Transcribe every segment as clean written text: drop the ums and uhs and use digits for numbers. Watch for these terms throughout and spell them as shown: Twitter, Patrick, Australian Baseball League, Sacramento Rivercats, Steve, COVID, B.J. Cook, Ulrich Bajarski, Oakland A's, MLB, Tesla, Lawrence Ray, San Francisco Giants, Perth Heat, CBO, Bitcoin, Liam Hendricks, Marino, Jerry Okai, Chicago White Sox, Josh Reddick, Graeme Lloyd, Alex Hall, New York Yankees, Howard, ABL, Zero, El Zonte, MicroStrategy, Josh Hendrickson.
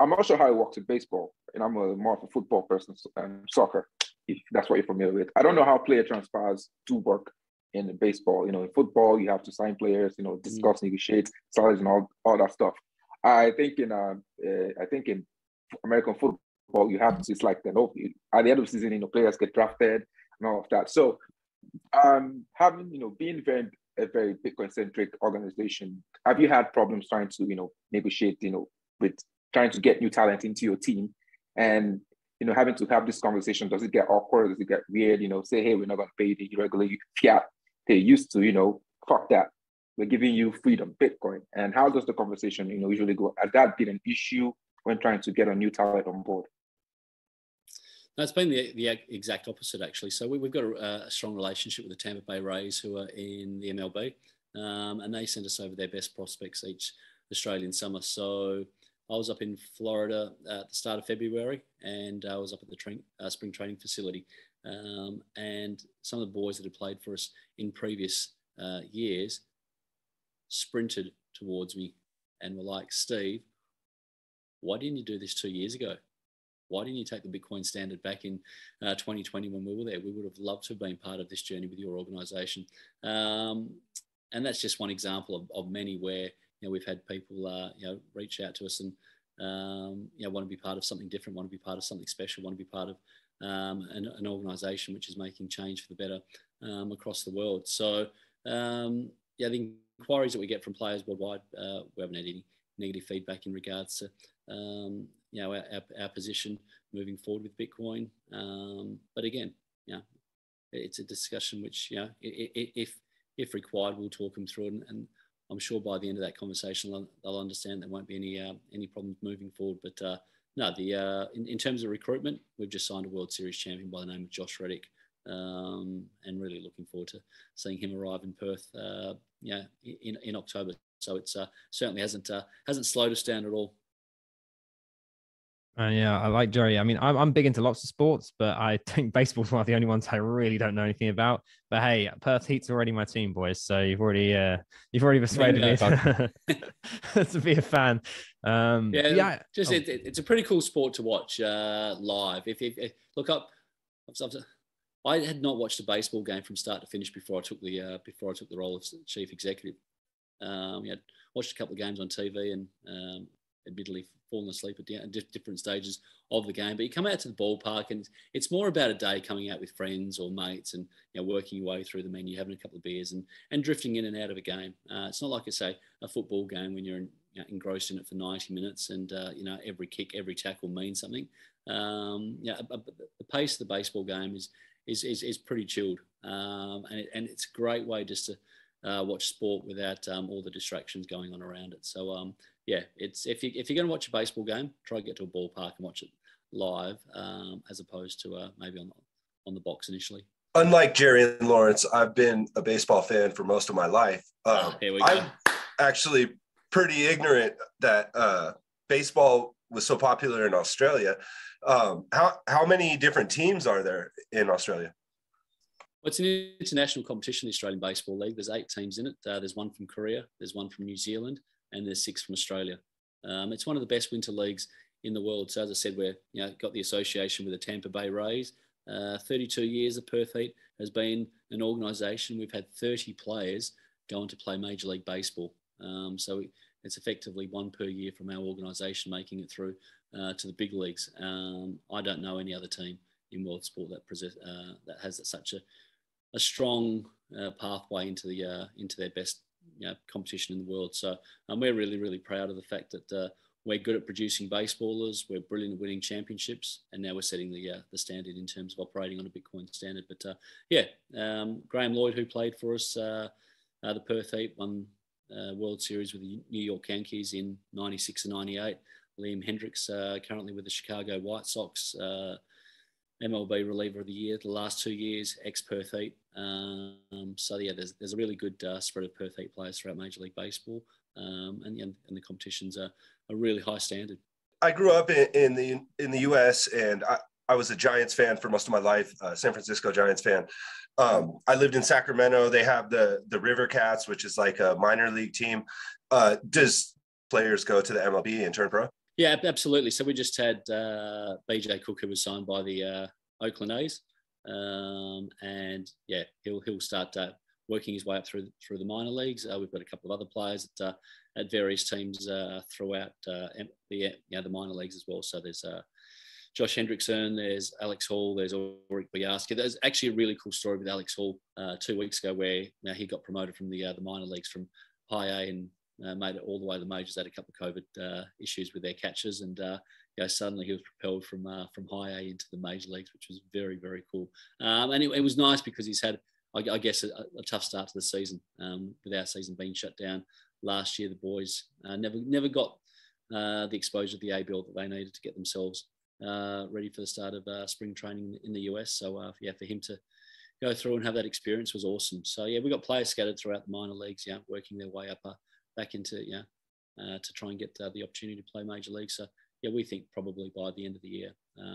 I'm not sure how it works with baseball, and I'm more of a football person, soccer, if that's what you're familiar with. I don't know how player transfers do work in baseball. You know, in football, you have to sign players, you know, discuss, negotiate salaries and all that stuff. I think in American football, you have to, it's like, you know, at the end of the season, you know, players get drafted and all of that. So having, you know, being a very Bitcoin-centric organization, have you had problems trying to, you know, negotiate, you know, with trying to get new talent into your team, and, you know, having to have this conversation? Does it get awkward? Does it get weird? You know, say, hey, we're not going to pay the regular fiat they used to, you know, fuck that. We're giving you freedom, Bitcoin. And how does the conversation, you know, usually go? Has that been an issue when trying to get a new talent on board? No, it's been the exact opposite, actually. So we've got a strong relationship with the Tampa Bay Rays, who are in the MLB, and they send us over their best prospects each Australian summer. So I was up in Florida at the start of February, and I was up at the spring training facility. And some of the boys that had played for us in previous years sprinted towards me and were like, Steve, why didn't you do this 2 years ago? Why didn't you take the Bitcoin standard back in 2020 when we were there? We would have loved to have been part of this journey with your organisation. And that's just one example of many where, you know, we've had people, you know, reach out to us and, you know, want to be part of something different, want to be part of something special, want to be part of an organisation which is making change for the better across the world. So, yeah, the inquiries that we get from players worldwide, we haven't had any negative feedback in regards to, you know, our position moving forward with Bitcoin. But again, you know, it's a discussion which, you know, if required, we'll talk them through it. And I'm sure by the end of that conversation, they'll understand there won't be any problems moving forward. But no, in terms of recruitment, we've just signed a World Series champion by the name of Josh Reddick, and really looking forward to seeing him arrive in Perth, yeah, in October. So it's certainly hasn't slowed us down at all. Yeah, I like Jerry. I mean, I'm big into lots of sports, but I think baseball's one of the only ones I really don't know anything about. But hey, Perth Heat's already my team, boys. So you've already persuaded me to be a fan. Yeah, just it's a pretty cool sport to watch live. If look up, I had not watched a baseball game from start to finish before I took the role of chief executive. Yeah, watched a couple of games on TV and admittedly fallen asleep at different stages of the game. But you come out to the ballpark and it's more about a day coming out with friends or mates and, you know, working your way through the menu, having a couple of beers and drifting in and out of a game. It's not like, I say, a football game when you're engrossed in it for 90 minutes and, you know, every kick, every tackle means something. Yeah, the pace of the baseball game is pretty chilled. And it's a great way just to watch sport without all the distractions going on around it. So yeah, it's if you're going to watch a baseball game, try to get to a ballpark and watch it live, as opposed to maybe on the box initially. Unlike Jerry and Lawrence, I've been a baseball fan for most of my life. Here we go. I'm actually pretty ignorant that baseball was so popular in Australia. How many different teams are there in Australia? It's an international competition, the Australian Baseball League. There's 8 teams in it. There's one from Korea, there's one from New Zealand, and there's 6 from Australia. It's one of the best winter leagues in the world. So as I said, we're, you know, got the association with the Tampa Bay Rays. 32 years of Perth Heat has been an organisation. We've had 30 players go on to play Major League Baseball. So it's effectively one per year from our organisation making it through to the big leagues. I don't know any other team in world sport that has such a strong pathway into their best, you know, competition in the world. So we're really, really proud of the fact that we're good at producing baseballers, we're brilliant at winning championships, and now we're setting the standard in terms of operating on a Bitcoin standard. But Graeme Lloyd, who played for us, the Perth Heat, won World Series with the New York Yankees in 96 and 98. Liam Hendricks, currently with the Chicago White Sox, MLB reliever of the year, the last 2 years, ex-Perth Heat. So, yeah, there's a really good spread of Perth Heat players throughout Major League Baseball, and the competitions are a really high standard. I grew up in the US, and I was a Giants fan for most of my life, San Francisco Giants fan. I lived in Sacramento. They have the Rivercats, which is like a minor league team. Does players go to the MLB and turn pro? Yeah, absolutely. So we just had B.J. Cook, who was signed by the Oakland A's, and yeah, he'll start working his way up through the minor leagues. We've got a couple of other players at various teams throughout the minor leagues as well. So there's Josh Hendrickson, there's Alex Hall, there's Ulrich Bajarski. There's actually a really cool story with Alex Hall 2 weeks ago, where now he got promoted from the minor leagues from High A and made it all the way to the majors. Had a couple of COVID issues with their catches, and suddenly he was propelled from High A into the major leagues, which was very, very cool. And it was nice because he's had, I guess, a tough start to the season with our season being shut down last year. The boys never got the exposure of the ABL that they needed to get themselves ready for the start of spring training in the US. So for him to go through and have that experience was awesome. So yeah, we got players scattered throughout the minor leagues, yeah, working their way up back into to try and get the opportunity to play major league. So yeah, we think probably by the end of the year,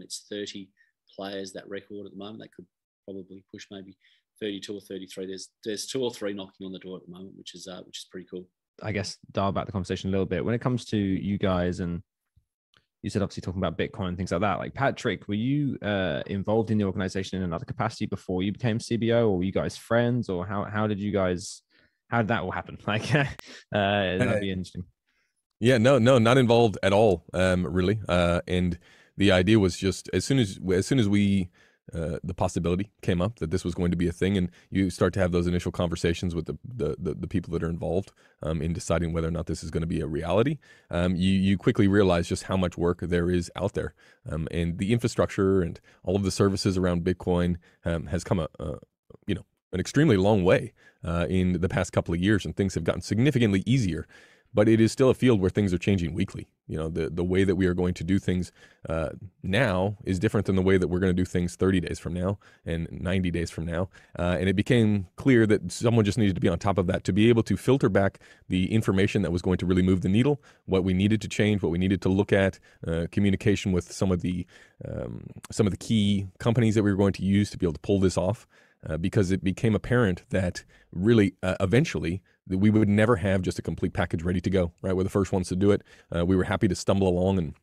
it's 30 players, that record at the moment. That could probably push maybe 32 or 33. There's two or three knocking on the door at the moment, which is pretty cool. I guess dial back the conversation a little bit when it comes to you guys, and you said obviously talking about Bitcoin and things like that. Like Patrick, were you involved in the organization in another capacity before you became CBO, or were you guys friends, or how did that all happen? Like that'd be interesting. Yeah, no, not involved at all, really. And the idea was just as soon as we the possibility came up that this was going to be a thing, and you start to have those initial conversations with the people that are involved in deciding whether or not this is going to be a reality, you quickly realize just how much work there is out there, and the infrastructure and all of the services around Bitcoin has come an extremely long way in the past couple of years, and things have gotten significantly easier. But it is still a field where things are changing weekly. You know, the way that we are going to do things now is different than the way that we're going to do things 30 days from now and 90 days from now. And it became clear that someone just needed to be on top of that to be able to filter back the information that was going to really move the needle, what we needed to change, what we needed to look at, communication with some of the key companies that we were going to use to be able to pull this off. Because it became apparent that really eventually that we would never have just a complete package ready to go, right? We're the first ones to do it. We were happy to stumble along and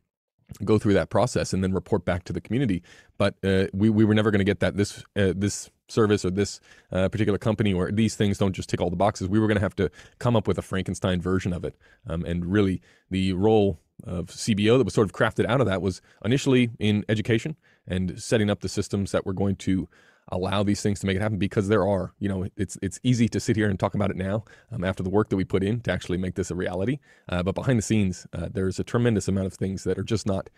go through that process and then report back to the community. But we were never going to get that this service or this particular company or these things don't just tick all the boxes. We were going to have to come up with a Frankenstein version of it. And really the role of CBO that was sort of crafted out of that was initially in education and setting up the systems that were going to allow these things to make it happen, because there are, you know, it's easy to sit here and talk about it now after the work that we put in to actually make this a reality. But behind the scenes, there's a tremendous amount of things that are just not,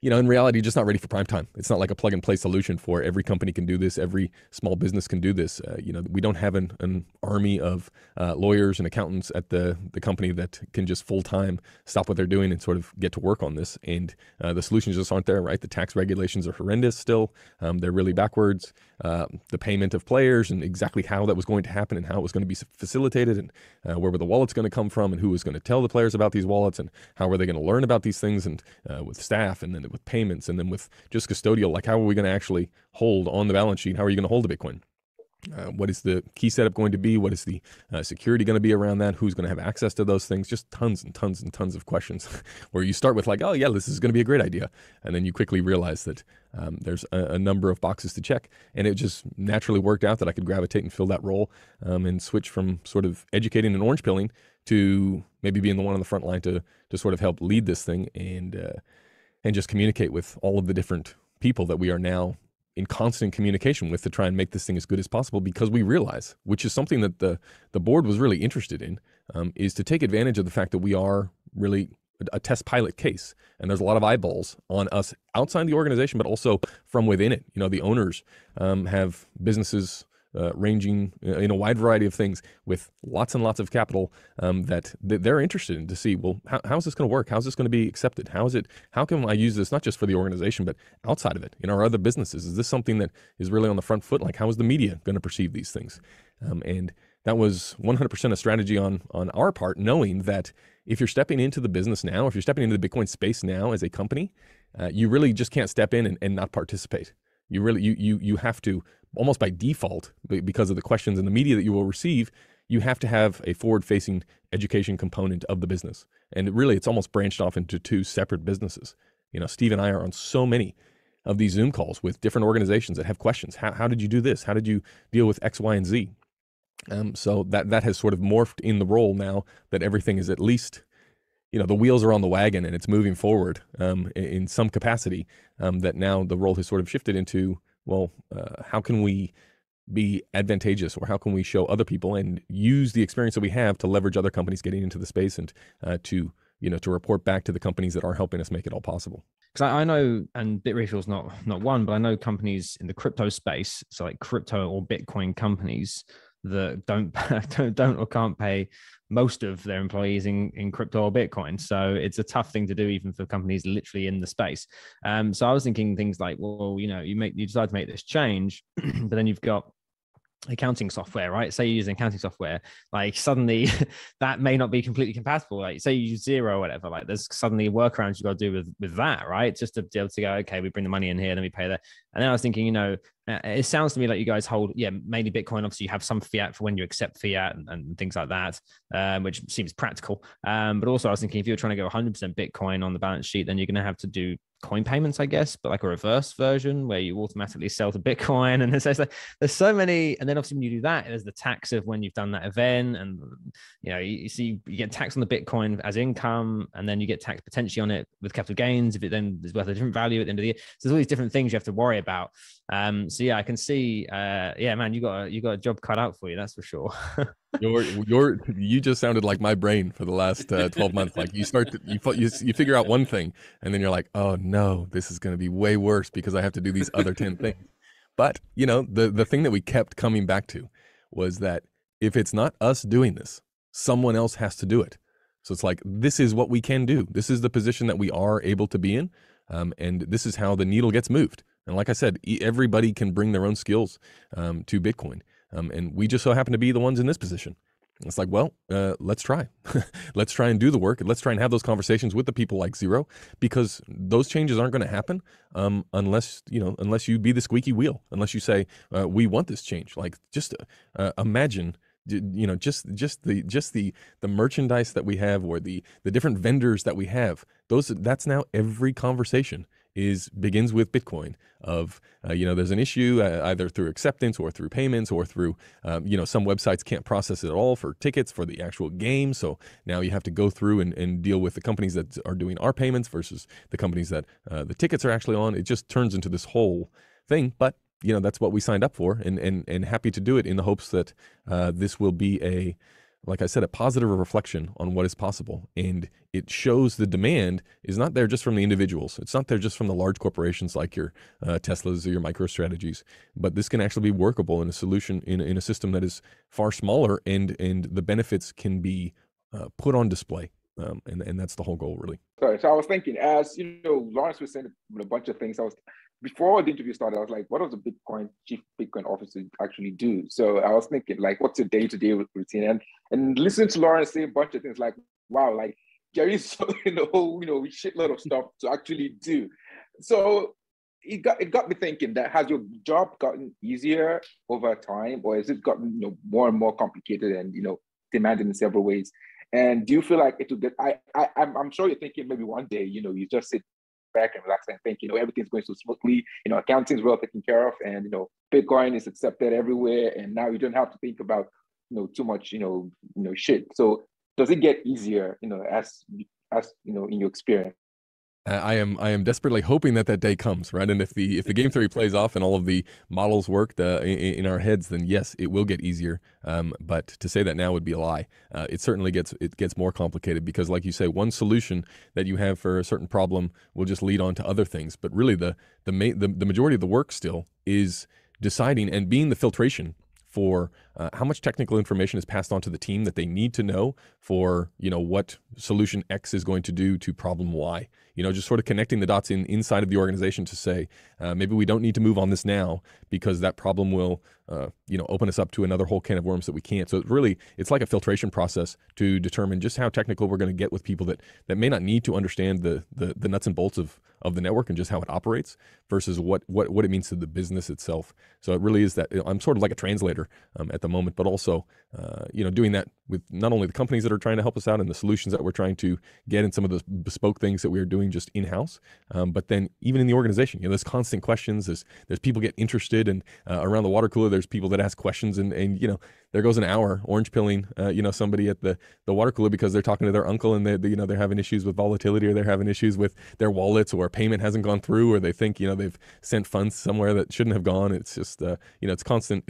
you know, in reality, just not ready for prime time. It's not like a plug and play solution for every company can do this. Every small business can do this. You know, we don't have an army of lawyers and accountants at the company that can just full time stop what they're doing and sort of get to work on this. And the solutions just aren't there, right? The tax regulations are horrendous still. They're really backwards. The payment of players and exactly how that was going to happen and how it was going to be facilitated and where were the wallets going to come from and who was going to tell the players about these wallets and how were they going to learn about these things and with staff and then with payments and then with just custodial, like how are we going to actually hold on the balance sheet? How are you going to hold the Bitcoin? What is the key setup going to be? What is the security going to be around that? Who's going to have access to those things? Just tons and tons and tons of questions where you start with like, oh yeah, this is going to be a great idea. And then you quickly realize that there's a number of boxes to check. And it just naturally worked out that I could gravitate and fill that role and switch from sort of educating and orange pilling to maybe being the one on the front line to sort of help lead this thing and just communicate with all of the different people that we are now in constant communication with to try and make this thing as good as possible, because we realize, which is something that the board was really interested in, is to take advantage of the fact that we are really a test pilot case. And there's a lot of eyeballs on us outside the organization, but also from within it. You know, the owners have businesses ranging in a wide variety of things with lots and lots of capital that they're interested in to see, well, how is this going to work? How's this going to be accepted? How can I use this not just for the organization, but outside of it in our other businesses? Is this something that is really on the front foot? Like, how is the media going to perceive these things? And that was 100% a strategy on our part, knowing that if you're stepping into the business now, if you're stepping into the Bitcoin space now as a company, you really just can't step in and not participate. You really, you have to, almost by default, because of the questions and the media that you will receive, you have to have a forward-facing education component of the business. And really, it's almost branched off into two separate businesses. You know, Steve and I are on so many of these Zoom calls with different organizations that have questions. How did you do this? How did you deal with X, Y, and Z? So that has sort of morphed in the role now that everything is at least, you know, the wheels are on the wagon and it's moving forward in some capacity, that now the role has sort of shifted into, well, how can we be advantageous, or how can we show other people and use the experience that we have to leverage other companies getting into the space, and to report back to the companies that are helping us make it all possible. Because I know, and BitRefill's not one, but I know companies in the crypto space, so like crypto or Bitcoin companies that don't or can't pay most of their employees in crypto or Bitcoin. So it's a tough thing to do, even for companies literally in the space. So I was thinking things like, well, you know, you decide to make this change, but then you've got accounting software, right? Say you're using accounting software, like suddenly that may not be completely compatible. Like say you use Zero or whatever, like there's suddenly workarounds you got to do with that, right? Just to be able to go, okay, we bring the money in here, then we pay that. And then I was thinking, you know, it sounds to me like you guys hold, mainly Bitcoin. Obviously you have some fiat for when you accept fiat and things like that, which seems practical. But also I was thinking if you're trying to go 100% Bitcoin on the balance sheet, then you're going to have to do coin payments, I guess, but like a reverse version where you automatically sell to Bitcoin. And there's so many. And then obviously when you do that, there's the tax of when you've done that event. And, you know, you get taxed on the Bitcoin as income, and then you get taxed potentially on it with capital gains if it then is worth a different value at the end of the year. So there's all these different things you have to worry about. So yeah, I can see, man, you got a job cut out for you. That's for sure. You just sounded like my brain for the last 12 months. Like you figure out one thing and then you're like, oh no, this is going to be way worse because I have to do these other 10 things. But you know, the thing that we kept coming back to was that if it's not us doing this, someone else has to do it. So it's like, this is what we can do. This is the position that we are able to be in. And this is how the needle gets moved. And like I said, everybody can bring their own skills to Bitcoin. And we just so happen to be the ones in this position. And it's like, well, let's try. Let's try and do the work. And let's try and have those conversations with the people like Zero, because those changes aren't going to happen unless you be the squeaky wheel, unless you say, we want this change. Like just imagine, you know, just the merchandise that we have, or the different vendors that we have. That's now every conversation begins with Bitcoin of, there's an issue either through acceptance or through payments or through, some websites can't process it at all for tickets for the actual game. So now you have to go through and deal with the companies that are doing our payments versus the companies that the tickets are actually on. It just turns into this whole thing. But, you know, that's what we signed up for, and happy to do it in the hopes that this will be like I said, a positive reflection on what is possible. And it shows the demand is not there just from the individuals. It's not there just from the large corporations like your Teslas or your MicroStrategies, but this can actually be workable in a solution in a system that is far smaller, and the benefits can be put on display. And that's the whole goal, really. So I was thinking, as you know, Lawrence was saying a bunch of things. Before the interview started, I was like, what does the chief Bitcoin officer actually do? So I was thinking, like, what's your day-to-day routine? And listening to Lawrence say a bunch of things like, wow, like Jerry's in the whole, shitload of stuff to actually do. So it got me thinking, that has your job gotten easier over time, or has it gotten more and more complicated and demanding in several ways? And do you feel like it will get? I'm sure you're thinking maybe one day, you just sit back and relax and think, everything's going so smoothly, accounting's well taken care of, and Bitcoin is accepted everywhere, and now you don't have to think about too much shit. So does it get easier, as in your experience? I am desperately hoping that day comes, right? And if the game theory plays off and all of the models work in our heads, then yes, it will get easier. But to say that now would be a lie. It certainly gets more complicated, because, like you say, one solution that you have for a certain problem will just lead on to other things. But really, the majority of the work still is deciding and being the filtration for how much technical information is passed on to the team that they need to know for what solution X is going to do to problem Y. you know, just sort of connecting the dots inside of the organization to say, maybe we don't need to move on this now because that problem will, you know, open us up to another whole can of worms that we can't. So it really, it's like a filtration process to determine just how technical we're going to get with people that may not need to understand the nuts and bolts of the network and just how it operates versus what it means to the business itself. So it really is that I'm sort of like a translator at the moment, but also, you know, doing that with not only the companies that are trying to help us out and the solutions that we're trying to get and some of the bespoke things that we are doing just in-house, but then even in the organization, you know, there's constant questions. There's people get interested, and around the water cooler, there's people that ask questions, and you know, there goes an hour orange pilling, you know, somebody at the water cooler because they're talking to their uncle and they, you know, they're having issues with volatility, or they're having issues with their wallets, or payment hasn't gone through, or they think, you know, they've sent funds somewhere that shouldn't have gone. It's just, you know, it's constant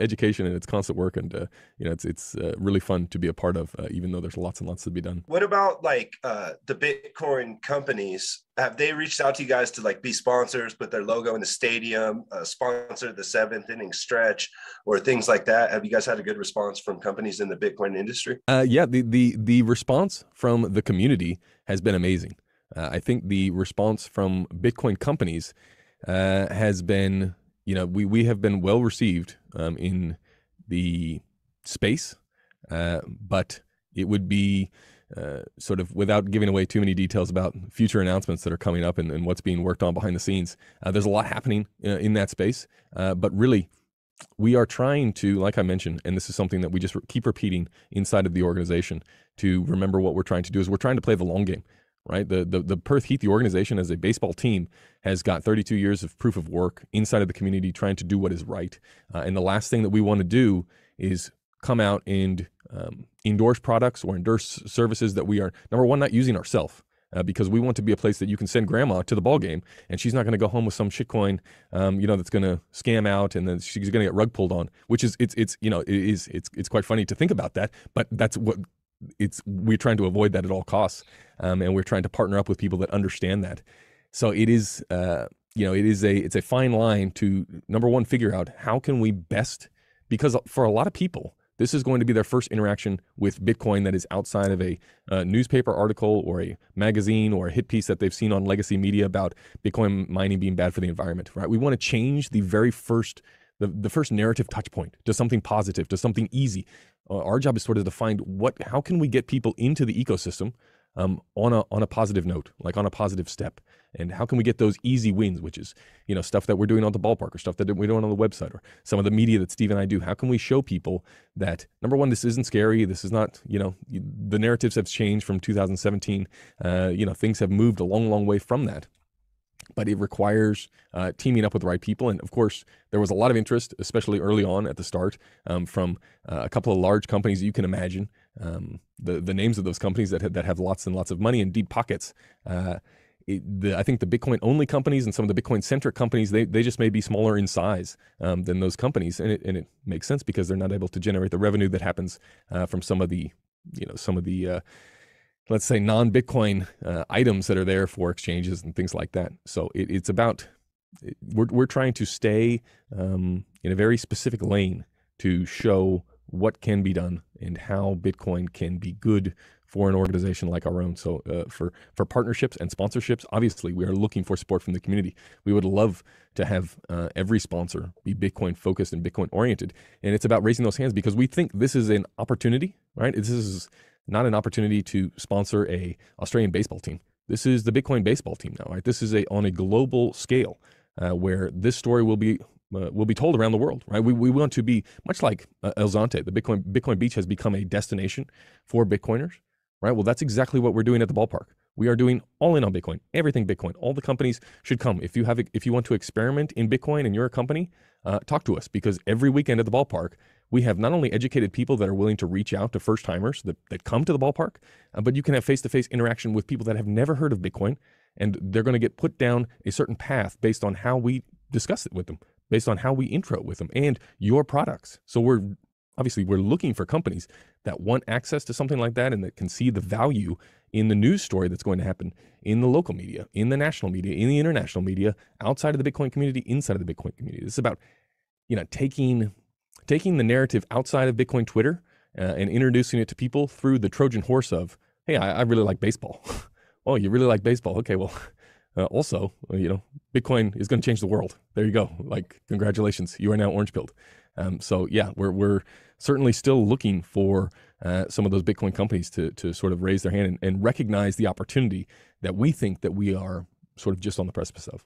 education and it's constant work, and you know, it's really fun to be a part of, even though there's lots and lots to be done. What about like the Bitcoin companies? Have they reached out to you guys to like be sponsors, put their logo in the stadium, sponsor the 7th inning stretch, or things like that? Have you guys had a good response from companies in the Bitcoin industry? Yeah, the response from the community has been amazing. I think the response from Bitcoin companies has been, you know, we have been well received in the space, but it would be sort of, without giving away too many details about future announcements that are coming up and what's being worked on behind the scenes. There's a lot happening in that space, but really we are trying to, like I mentioned, and this is something that we just keep repeating inside of the organization, to remember what we're trying to do is we're trying to play the long game, right? The Perth Heat, the organization as a baseball team, has got 32 years of proof of work inside of the community trying to do what is right. And the last thing that we want to do is come out and endorse products or endorse services that we are, number one, not using ourselves, because we want to be a place that you can send grandma to the ball game and she's not going to go home with some shitcoin, you know, that's going to scam out, and then she's going to get rug pulled on, which is, it's quite funny to think about that, but that's what we're trying to avoid that at all costs. And we're trying to partner up with people that understand that. So it is, you know, it's a fine line to, number one, figure out how can we best, because for a lot of people, this is going to be their first interaction with Bitcoin that is outside of a newspaper article or a magazine or a hit piece that they've seen on legacy media about Bitcoin mining being bad for the environment, right? We want to change the very first, the first narrative touch point to something positive, to something easy. Our job is sort of to find how can we get people into the ecosystem on a positive note, like on a positive step. And how can we get those easy wins, which is, you know, stuff that we're doing on the ballpark or stuff that we're doing on the website or some of the media that Steve and I do. How can we show people that, number one, this isn't scary. This is not, you know, the narratives have changed from 2017. You know, things have moved a long, long way from that. But it requires teaming up with the right people. And of course, there was a lot of interest, especially early on at the start, from a couple of large companies that you can imagine. The names of those companies that have lots and lots of money and deep pockets. I think the Bitcoin-only companies and some of the Bitcoin-centric companies, they just may be smaller in size than those companies. And it makes sense because they're not able to generate the revenue that happens from some of the, you know, let's say non-Bitcoin items that are there for exchanges and things like that. So it's about, we're trying to stay in a very specific lane to show what can be done and how Bitcoin can be good for an organization like our own. So for partnerships and sponsorships, obviously we are looking for support from the community. We would love to have every sponsor be Bitcoin focused and Bitcoin oriented. And it's about raising those hands because we think this is an opportunity, right? This is not an opportunity to sponsor a Australian baseball team. This is the Bitcoin baseball team now, right? This is on a global scale where this story will be told around the world, right? We want to be much like El Zonte. The Bitcoin Beach has become a destination for Bitcoiners. Right? Well, that's exactly what we're doing at the ballpark. We are doing all in on Bitcoin, everything Bitcoin. All the companies should come. If you want to experiment in Bitcoin and you're a company, talk to us, because every weekend at the ballpark, we have not only educated people that are willing to reach out to first-timers that come to the ballpark, but you can have face-to-face interaction with people that have never heard of Bitcoin, and they're going to get put down a certain path based on how we discuss it with them, based on how we intro with them, and your products. So Obviously, we're looking for companies that want access to something like that and that can see the value in the news story that's going to happen in the local media, in the national media, in the international media, outside of the Bitcoin community, inside of the Bitcoin community. This is about, you know, taking the narrative outside of Bitcoin Twitter and introducing it to people through the Trojan horse of, hey, I really like baseball. oh, you really like baseball. Okay, well, also, you know, Bitcoin is going to change the world. There you go. Like, congratulations. You are now orange pilled. So yeah, we're certainly still looking for some of those Bitcoin companies to sort of raise their hand and recognize the opportunity that we think that we are sort of just on the precipice of.